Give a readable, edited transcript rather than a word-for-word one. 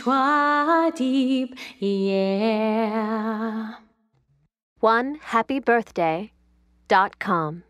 Viswadeep, yeah. 1happybirthday.com